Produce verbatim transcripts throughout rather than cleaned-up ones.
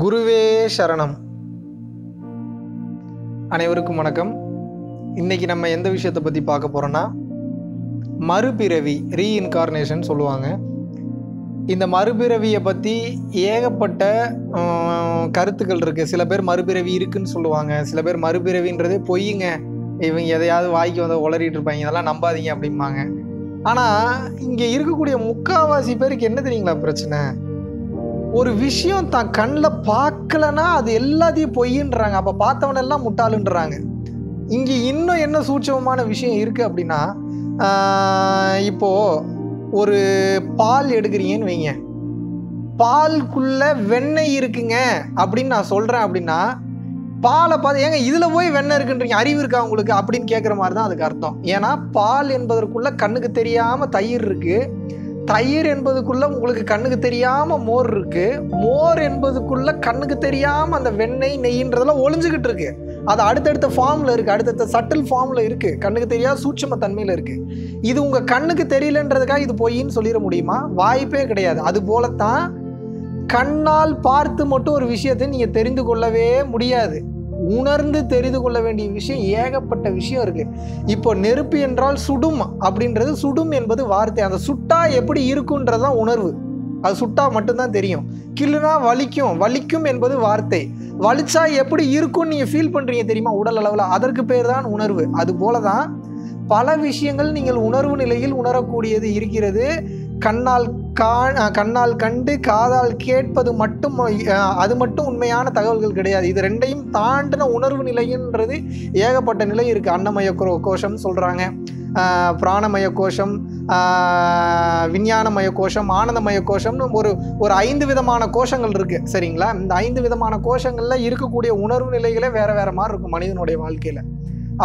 குருவே சரணம். அனைவருக்கும் வணக்கம். இன்றைக்கி நம்ம எந்த விஷயத்தை பற்றி பார்க்க போகிறோன்னா, மறுபிறவி, ரீஇன்கார்னேஷன் சொல்லுவாங்க. இந்த மறுபிறவியை பற்றி ஏகப்பட்ட கருத்துக்கள் இருக்குது. சில பேர் மறுபிறவி இருக்குதுன்னு சொல்லுவாங்க, சில பேர் மறுபிறவின்றதே பொய்யுங்க, இவங்க எதையாவது வாய்க்கு வந்து உளறிட்டு இருப்பாங்க, இதெல்லாம் நம்பாதீங்க அப்படிம்பாங்க. ஆனால் இங்கே இருக்கக்கூடிய முக்கால்வாசி பேருக்கு என்ன தெரியுங்களா பிரச்சனை? ஒரு விஷயம் தான் கண்ணில் பார்க்கலன்னா அது எல்லாத்தையும் பொய்யின்றாங்க. அப்போ பார்த்தவனெல்லாம் முட்டாளுன்றாங்க. இங்கே இன்னும் என்ன சூட்சமமான விஷயம் இருக்குது அப்படின்னா, இப்போது ஒரு பால் எடுக்கிறீங்கன்னு வைங்க, பாலுக்குள்ளே வெண்ணெய் இருக்குங்க அப்படின்னு நான் சொல்கிறேன் அப்படின்னா, பாலை பார்த்து ஏங்க இதில் போய் வெண்ணெய் இருக்குன்றீங்க, அறிவு இருக்கா உங்களுக்கு அப்படின்னு கேட்குற மாதிரி தான் அதுக்கு அர்த்தம். ஏன்னா பால் என்பதற்குள்ளே கண்ணுக்கு தெரியாமல் தயிர் இருக்குது, தயிர் என்பதுக்குள்ளே உங்களுக்கு கண்ணுக்கு தெரியாமல் மோர் இருக்குது, மோர் என்பதுக்குள்ளே கண்ணுக்கு தெரியாமல் அந்த வெண்ணெய் நெய்ன்றதெல்லாம் ஒளிஞ்சிக்கிட்டு இருக்குது. அது அடுத்தடுத்த ஃபார்மில் இருக்குது, அடுத்தடுத்த சட்டில் ஃபார்மில் இருக்குது, கண்ணுக்கு தெரியாத சூட்சம தன்மையில் இருக்குது. இது உங்கள் கண்ணுக்கு தெரியலன்றதுக்காக இது பொய்ன்னு சொல்லிட முடியுமா? வாய்ப்பே கிடையாது. அது போலத்தான் கண்ணால் பார்த்து மட்டும் ஒரு விஷயத்தை நீங்கள் தெரிந்து கொள்ளவே முடியாது. உணர்ந்து தெரிந்து கொள்ள வேண்டிய விஷயம் ஏகப்பட்ட விஷயம் இருக்குது. இப்போ நெருப்பு என்றால் சுடும் அப்படின்றது, சுடும் என்பது வார்த்தை, அந்த சுட்டா எப்படி இருக்குன்றது தான் உணர்வு, அது சுட்டா மட்டும்தான் தெரியும். கிள்ளுனா வலிக்கும், வலிக்கும் என்பது வார்த்தை, வலிச்சா எப்படி இருக்கும்னு நீங்கள் ஃபீல் பண்ணுறீங்க தெரியுமா உடல் அளவில், அதற்கு பேர் தான் உணர்வு. அதுபோல தான் பல விஷயங்கள் நீங்கள் உணர்வு நிலையில் உணரக்கூடியது இருக்கிறது. கண்ணால் கா கண்ணால் கண்டு காதால் கேட்பது மட்டும் அது மட்டும் உண்மையான தகவல்கள் கிடையாது. இது ரெண்டையும் தாண்டின உணர்வு நிலைன்றது ஏகப்பட்ட நிலை இருக்குது. அன்னமய கோஷம் சொல்கிறாங்க, பிராணமய கோஷம், விஞ்ஞானமய கோஷம், ஆனந்தமய கோஷம்னு ஒரு ஒரு ஐந்து விதமான கோஷங்கள் இருக்குது. சரிங்களா? இந்த ஐந்து விதமான கோஷங்களில் இருக்கக்கூடிய உணர்வு நிலைகளே வேறு வேறு மாதிரி இருக்கும் மனிதனுடைய வாழ்க்கையில்.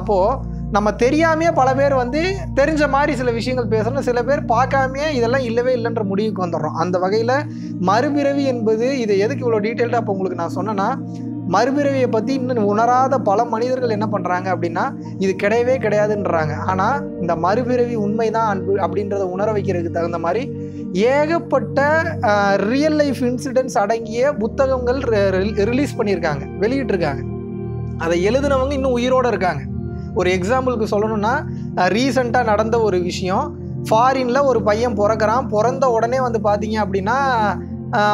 அப்போது நம்ம தெரியாமையே பல பேர் வந்து தெரிஞ்ச மாதிரி சில விஷயங்கள் பேசணும், சில பேர் பார்க்காமையே இதெல்லாம் இல்லவே இல்லைன்ற முடிவுக்கு வந்துடுறோம். அந்த வகையில் மறுபிறவி என்பது, இதை எதுக்கு இவ்வளோ டீட்டெயில்டாக இப்போ உங்களுக்கு நான் சொன்னேன்னா, மறுபிறவியை பற்றி இன்னும் உணராத பல மனிதர்கள் என்ன பண்ணுறாங்க அப்படின்னா, இது கிடையவே கிடையாதுன்றாங்க. ஆனால் இந்த மறுபிறவி உண்மைதான் அன்பு அப்படின்றத உணர வைக்கிறதுக்கு தகுந்த மாதிரி ஏகப்பட்ட ரியல் லைஃப் இன்சிடென்ட்ஸ் அடங்கிய புத்தகங்கள் ரிலீஸ் பண்ணியிருக்காங்க, வெளியிட்டிருக்காங்க. அதை எழுதுனவங்க இன்னும் உயிரோடு இருக்காங்க. ஒரு எக்ஸாம்பிளுக்கு சொல்லணும்னா, ரீசண்டாக நடந்த ஒரு விஷயம், ஃபாரினில் ஒரு பையன் பிறக்கிறான். பிறந்த உடனே வந்து பார்த்தீங்க அப்படின்னா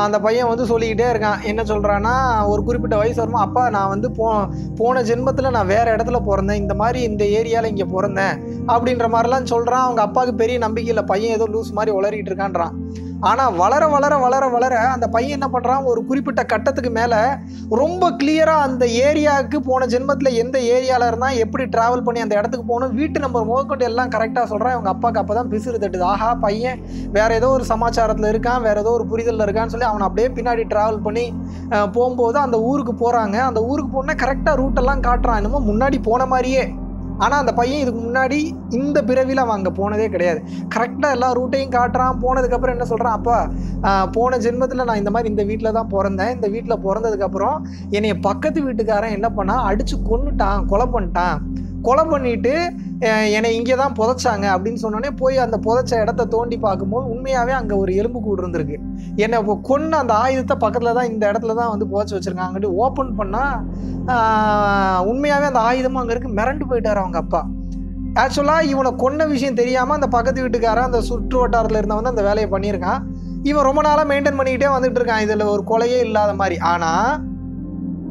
அந்த பையன் வந்து சொல்லிக்கிட்டே இருக்கான். என்ன சொல்கிறான்னா, ஒரு குறிப்பிட்ட வயசு வருமா, அப்பா நான் வந்து போ போன ஜென்மத்தில் நான் வேறு இடத்துல பிறந்தேன், இந்த மாதிரி இந்த ஏரியாவில் இங்கே பிறந்தேன் அப்படின்ற மாதிரிலாம் சொல்கிறான். அவங்க அப்பாவுக்கு பெரிய நம்பிக்கையில் பையன் ஏதோ லூஸ் மாதிரி உளறிட்டு இருக்கான்றான். ஆனால் வளர வளர வளர வளர அந்த பையன் என்ன பண்ணுறான், ஒரு குறிப்பிட்ட கட்டத்துக்கு மேலே ரொம்ப கிளியராக அந்த ஏரியாவுக்கு போன ஜென்மத்தில் எந்த ஏரியாவில் இருந்தால் எப்படி ட்ராவல் பண்ணி அந்த இடத்துக்கு போகணும், வீட்டு நம்பர் முதற்கொண்டு எல்லாம் கரெக்டாக சொல்கிறான். இவங்க அப்பாவுக்கு அப்போ தான் பிசுறு தட்டுது, ஆஹா பையன் வேறு ஏதோ ஒரு சமாச்சாரத்தில் இருக்கான், வேறு ஏதோ ஒரு புரிதலில் இருக்கான்னு சொல்லி அவனை அப்படியே பின்னாடி ட்ராவல் பண்ணி போகும்போது அந்த ஊருக்கு போகிறாங்க. அந்த ஊருக்கு போனால் கரெக்டாக ரூட்டெல்லாம் காட்டுறான், என்னமோ முன்னாடி போன மாதிரியே. ஆனால் அந்த பையன் இதுக்கு முன்னாடி இந்த பிறவியில் அவன் அங்கே போனதே கிடையாது. கரெக்டாக எல்லா ரூட்டையும் காட்டுறான். போனதுக்கப்புறம் என்ன சொல்கிறான், அப்பா போன ஜென்மத்தில் நான் இந்த மாதிரி இந்த வீட்டில் தான் பிறந்தேன், இந்த வீட்டில் பிறந்ததுக்கப்புறம் என்னைய பக்கத்து வீட்டுக்காரன் என்ன பண்ணால் அடித்து கொன்னுட்டான், கொலை பண்ணிட்டான், கொலை பண்ணிவிட்டு என்னை இங்கே தான் புதைச்சாங்க அப்படின்னு சொன்னோடனே போய் அந்த புதைச்ச இடத்த தோண்டி பார்க்கும்போது உண்மையாகவே அங்கே ஒரு எலும்பு கூடு இருந்திருக்கு. என்னை இப்போ கொன்று அந்த ஆயுதத்தை பக்கத்தில் தான் இந்த இடத்துல தான் வந்து புதைச்சி வச்சுருக்காங்கட்டு ஓப்பன் பண்ணால் உண்மையாகவே அந்த ஆயுதமும் அங்கே இருக்குது. மிரண்டு போயிட்டார் அவங்க அப்பா. ஆக்சுவலாக இவனை கொன்ன விஷயம் தெரியாமல் அந்த பக்கத்து வீட்டுக்காரன், அந்த சுற்று வட்டாரத்தில் இருந்தவன் அந்த வேலையை பண்ணியிருக்கான். இவன் ரொம்ப நாளாக மெயின்டைன் பண்ணிக்கிட்டே வந்துட்டு இருக்கான், இதில் ஒரு கொலையே இல்லாத மாதிரி. ஆனால்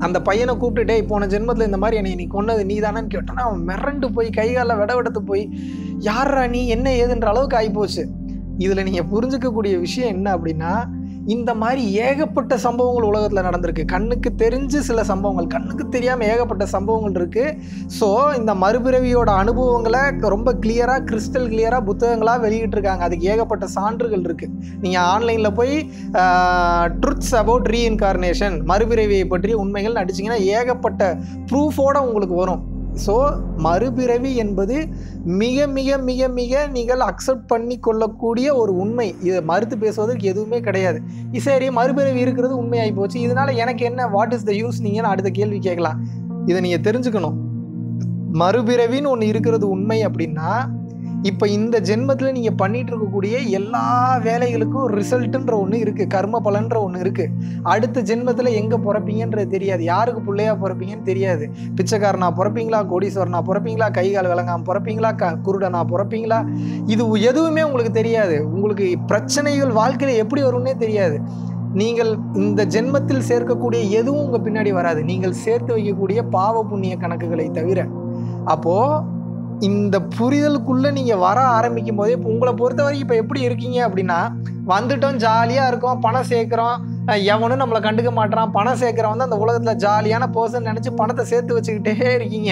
அந்த பையனை கூப்பிட்டுட்டே போன ஜென்மத்தில் இந்த மாதிரி என்னை நீ கொன்னது நீ தானேன்னு கேட்டானா, அவன் மிரண்டு போய் கை காலில் விட விடத்து போய் யாரா நீ என்ன ஏதுன்ற அளவுக்கு ஆகிப்போச்சு. இதில் நீங்கள் புரிஞ்சிக்கக்கூடிய விஷயம் என்ன அப்படின்னா, இந்த மாதிரி ஏகப்பட்ட சம்பவங்கள் உலகத்தில் நடந்திருக்கு. கண்ணுக்கு தெரிஞ்சு சில சம்பவங்கள், கண்ணுக்கு தெரியாமல் ஏகப்பட்ட சம்பவங்கள் இருக்குது. ஸோ இந்த மறுபிறவியோட அனுபவங்களை ரொம்ப கிளியராக, கிறிஸ்டல் கிளியராக புத்தகங்களாக வெளியிட்டிருக்காங்க. அதுக்கு ஏகப்பட்ட சான்றுகள் இருக்குது. நீங்கள் ஆன்லைனில் போய் ட்ரூத்ஸ் அபவுட் ரீஇன்கார்னேஷன், மறுபிறவியை பற்றிய உண்மைகள் அடிச்சிங்கன்னா ஏகப்பட்ட ப்ரூஃபோடு உங்களுக்கு வரும். ஸோ மறுபிறவி என்பது மிக மிக மிக மிக நீங்கள் அக்செப்ட் பண்ணி கொள்ளக்கூடிய ஒரு உண்மை. இதை மறுத்து பேசுவதற்கு எதுவுமே கிடையாது. சரி, மறுபிறவி இருக்கிறது உண்மையாகி போச்சு, இதனால எனக்கு என்ன, வாட் இஸ் த யூஸ் நீங்கன்னு அடுத்த கேள்வி கேட்கலாம். இதை நீங்கள் தெரிஞ்சுக்கணும். மறுபிறவின்னு ஒன்று இருக்கிறது உண்மை அப்படின்னா இப்போ இந்த ஜென்மத்தில் நீங்கள் பண்ணிட்டு இருக்கக்கூடிய எல்லா வேலைகளுக்கும் ரிசல்ட்டுன்ற ஒன்று இருக்குது, கர்ம பலன்ற ஒன்று இருக்குது. அடுத்த ஜென்மத்தில் எங்கே பிறப்பீங்கன்றது தெரியாது, யாருக்கு பிள்ளையாக பிறப்பீங்கன்னு தெரியாது. பிச்சைக்காரனா பிறப்பீங்களா, கோடீஸ்வரனா பிறப்பீங்களா, கைகால் விலங்காமல் பிறப்பீங்களா, க குருடனா பிறப்பீங்களா, இது எதுவுமே உங்களுக்கு தெரியாது. உங்களுக்கு பிரச்சனைகள் வாழ்க்கையில் எப்படி வரும்னே தெரியாது. நீங்கள் இந்த ஜென்மத்தில் சேர்க்கக்கூடிய எதுவும் உங்கள் பின்னாடி வராது, நீங்கள் சேர்த்து வைக்கக்கூடிய பாவ புண்ணிய கணக்குகளை தவிர. அப்போது இந்த புரிதலுக்குள்ளே நீங்கள் வர ஆரம்பிக்கும் போதே, இப்போ உங்களை பொறுத்த வரைக்கும் இப்போ எப்படி இருக்கீங்க அப்படின்னா, வந்துட்டோம் ஜாலியாக இருக்கோம், பணம் சேர்க்குறோம், எவனும் நம்மளை கண்டுக்க மாட்டான், பணம் சேர்க்குறவன் தான் அந்த உலகத்தில் ஜாலியான பர்சன் நினச்சி பணத்தை சேர்த்து வச்சுக்கிட்டே இருக்கீங்க.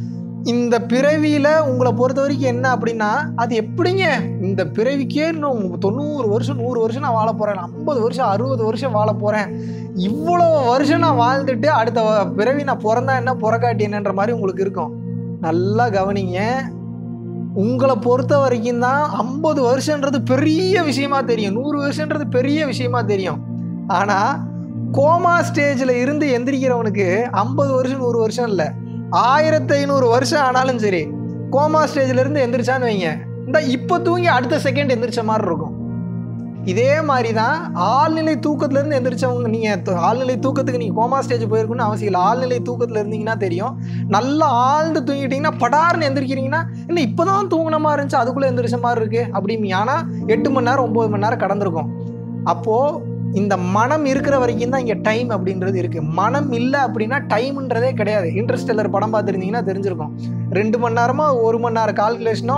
இந்த பிறவியில் உங்களை பொறுத்த வரைக்கும் என்ன அப்படின்னா, அது எப்படிங்க இந்த பிறவிக்கே இன்னும் தொண்ணூறு வருஷம் நூறு வருஷம் நான் வாழ போகிறேன், ஐம்பது வருஷம் அறுபது வருஷம் வாழ போகிறேன், இவ்வளோ வருஷம் நான் வாழ்ந்துட்டு அடுத்த பிறவி நான் பிறந்தா என்ன பிறக்காட்டி என்னன்ற மாதிரி உங்களுக்கு இருக்கும். நல்லா கவனிங்க, உங்களை பொறுத்த வரைக்கும் தான் ஐம்பது வருஷன்றது பெரிய விஷயமா தெரியும், நூறு வருஷன்றது பெரிய விஷயமா தெரியும். ஆனால் கோமா ஸ்டேஜில் இருந்து எந்திரிக்கிறவனுக்கு ஐம்பது வருஷம் நூறு வருஷம் இல்லை, ஆயிரத்தி ஐநூறு வருஷம் ஆனாலும் சரி கோமா ஸ்டேஜிலேருந்து எந்திரிச்சான்னு வைங்க, இந்த இப்போ தூங்கி அடுத்த செகண்ட் எந்திரிச்ச மாதிரி இருக்கும். இதே மாதிரி தான் ஆழ்நிலை தூக்கத்துலேருந்து எந்திரிச்சவங்க. நீங்கள் ஆழ்நிலை தூக்கத்துக்கு நீங்கள் கோமா ஸ்டேஜ் போயிருக்கணும்னு அவசியம் இல்லை. ஆழ்நிலை தூக்கத்தில் இருந்தீங்கன்னா தெரியும், நல்லா ஆழ்ந்து தூங்கிட்டிங்கன்னா படார்னு எந்திரிக்கிறீங்கன்னா இல்லை இப்போ தான் தூங்கின மாதிரி இருந்துச்சு அதுக்குள்ளே எந்திரிச்ச மாதிரி இருக்குது அப்படிங்க. ஆனால் எட்டு மணி நேரம் ஒம்பது மணி நேரம் கடந்திருக்கும். அப்போது இந்த மனம் இருக்கிற வரைக்கும் தான் இங்கே டைம் அப்படின்றது இருக்குது. மனம் இல்லை அப்படின்னா டைம்ன்றதே கிடையாது. இன்டர்ஸ்டெல்லர் படம் பார்த்துருந்தீங்கன்னா தெரிஞ்சிருக்கும், ரெண்டு மணி நேரமோ ஒரு மணி நேரம் கால்குலேஷனோ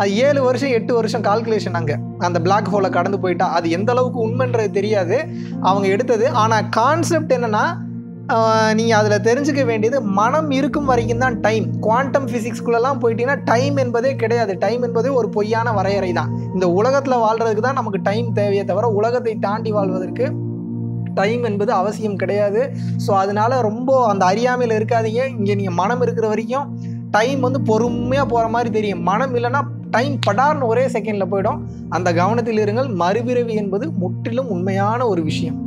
அது ஏழு வருஷம் எட்டு வருஷம் கால்குலேஷன். அங்கே அந்த பிளாக் ஹோலை கடந்து போயிட்டா அது எந்த அளவுக்கு உண்மைன்றது தெரியாது அவங்க எடுத்தது. ஆனால் கான்செப்ட் என்னென்னா, நீங்கள் அதில் தெரிஞ்சுக்க வேண்டியது மனம் இருக்கும் வரைக்கும் தான் டைம். குவாண்டம் ஃபிசிக்ஸ்குள்ளெல்லாம் போயிட்டிங்கன்னா டைம் என்பதே கிடையாது. டைம் என்பதே ஒரு பொய்யான வரையறை தான். இந்த உலகத்தில் வாழ்கிறதுக்கு தான் நமக்கு டைம் தேவையே தவிர உலகத்தை தாண்டி வாழ்வதற்கு டைம் என்பது அவசியம் கிடையாது. ஸோ அதனால் ரொம்ப அந்த அறியாமையில் இருக்காதீங்க. இங்கே நீங்கள் மனம் இருக்கிற வரைக்கும் டைம் வந்து பொறுமையாக போகிற மாதிரி தெரியும். மனம் இல்லைன்னா டைம் படார்னு ஒரே செகண்டில் போயிடும். அந்த கவனத்தில் இருங்கள். மறுபிறவி என்பது முற்றிலும் உண்மையான ஒரு விஷயம்.